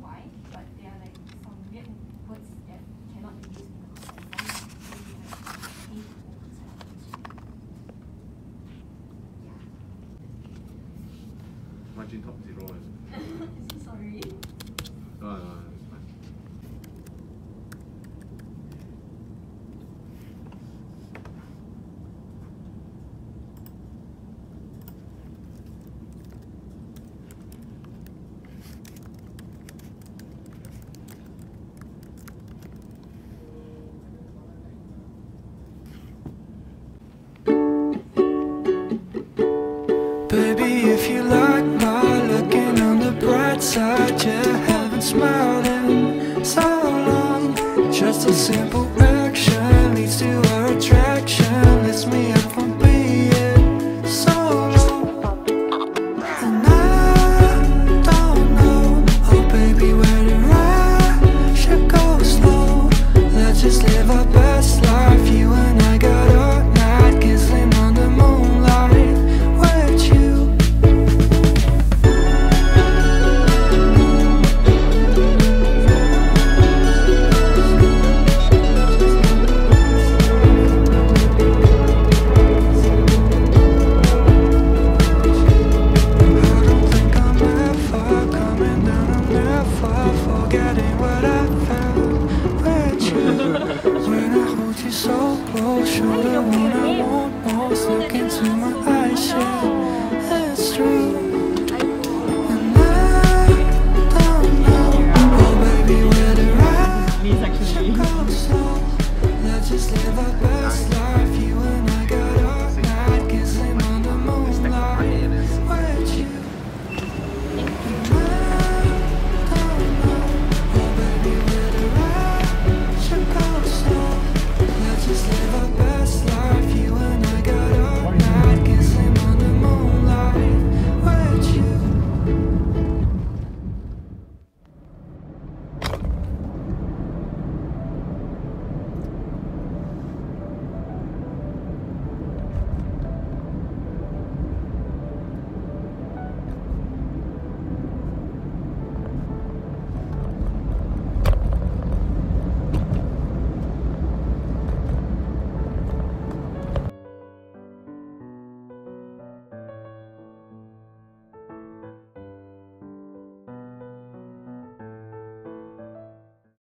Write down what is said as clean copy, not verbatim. why, but they are like some weird words that cannot be used in the context. Yeah. My gene top zero is. I'm so sorry. No. Baby, if you like my looking on the bright side, you haven't smiled in so long. Just a simple